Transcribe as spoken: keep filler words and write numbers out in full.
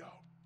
out.